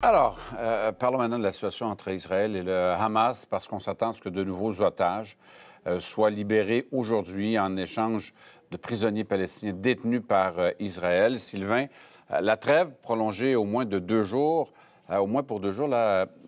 Alors, parlons maintenant de la situation entre Israël et le Hamas, parce qu'on s'attend à ce que de nouveaux otages soient libérés aujourd'hui en échange de prisonniers palestiniens détenus par Israël. Sylvain, la trêve prolongée au moins de 2 jours, là,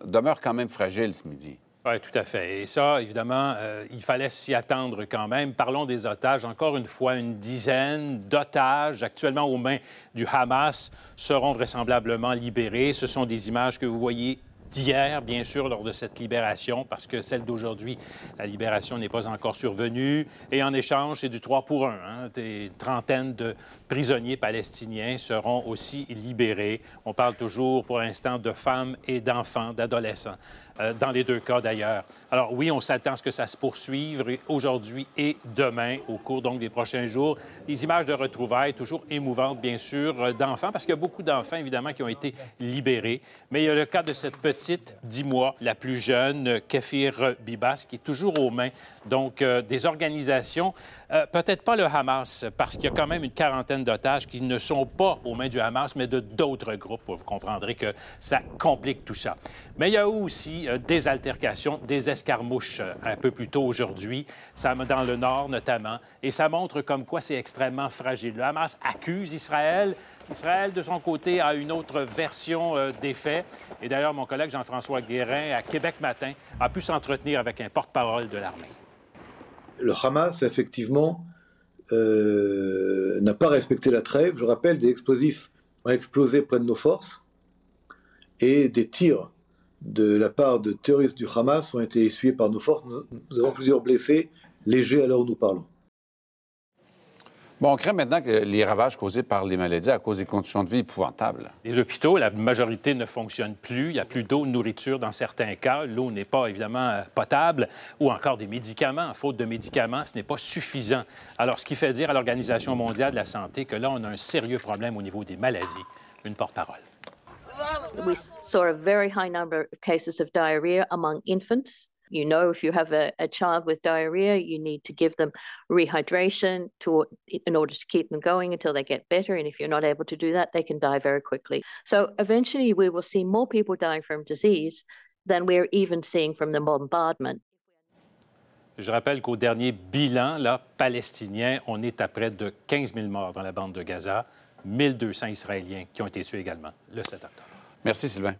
demeure quand même fragile ce midi. Oui, tout à fait. Et ça, évidemment, il fallait s'y attendre quand même. Parlons des otages. Encore une fois, une dizaine d'otages actuellement aux mains du Hamas seront vraisemblablement libérés. Ce sont des images que vous voyez d'hier, bien sûr, lors de cette libération, parce que celle d'aujourd'hui, la libération n'est pas encore survenue. Et en échange, c'est du 3 pour 1. Hein? Des trentaines de prisonniers palestiniens seront aussi libérés. On parle toujours, pour l'instant, de femmes et d'enfants, d'adolescents, dans les 2 cas, d'ailleurs. Alors oui, on s'attend à ce que ça se poursuive aujourd'hui et demain, au cours donc des prochains jours. Des images de retrouvailles, toujours émouvantes, bien sûr, d'enfants, parce qu'il y a beaucoup d'enfants, évidemment, qui ont été libérés. Mais il y a le cas de cette petite, 10 mois, la plus jeune, Kefir Bibas, qui est toujours aux mains donc des organisations, peut-être pas le Hamas, parce qu'il y a quand même une quarantaine d'otages qui ne sont pas aux mains du Hamas, mais de d'autres groupes. Vous comprendrez que ça complique tout ça. Mais il y a aussi des altercations, des escarmouches un peu plus tôt aujourd'hui, dans le nord notamment, et ça montre comme quoi c'est extrêmement fragile. Le Hamas accuse Israël. Israël, de son côté, a une autre version des faits. Et d'ailleurs, mon collègue Jean-François Guérin, à Québec Matin, a pu s'entretenir avec un porte-parole de l'armée. Le Hamas, effectivement, n'a pas respecté la trêve. Je rappelle, des explosifs ont explosé près de nos forces et des tirs de la part de terroristes du Hamas ont été essuyés par nos forces. Nous avons plusieurs blessés légers à l'heure où nous parlons. Bon, on craint maintenant que les ravages causés par les maladies à cause des conditions de vie épouvantables. Les hôpitaux, la majorité ne fonctionnent plus. Il n'y a plus d'eau, de nourriture dans certains cas. L'eau n'est pas, évidemment, potable. Ou encore des médicaments. Faute de médicaments, ce n'est pas suffisant. Alors, ce qui fait dire à l'Organisation mondiale de la santé que là, on a un sérieux problème au niveau des maladies. Une porte-parole. We saw a very high number of cases of diarrhea among infants. You know, if you have a child with diarrhea, you need to give them rehydration in order to keep them going until they get better. And if you're not able to do that, they can die very quickly. So eventually we will see more people dying from disease than we're even seeing from the bombardment. Je rappelle qu'au dernier bilan là, palestinien, on est à près de 15 000 morts dans la bande de Gaza, 1 200 Israéliens qui ont été tués également le 7 octobre. Merci, Sylvain.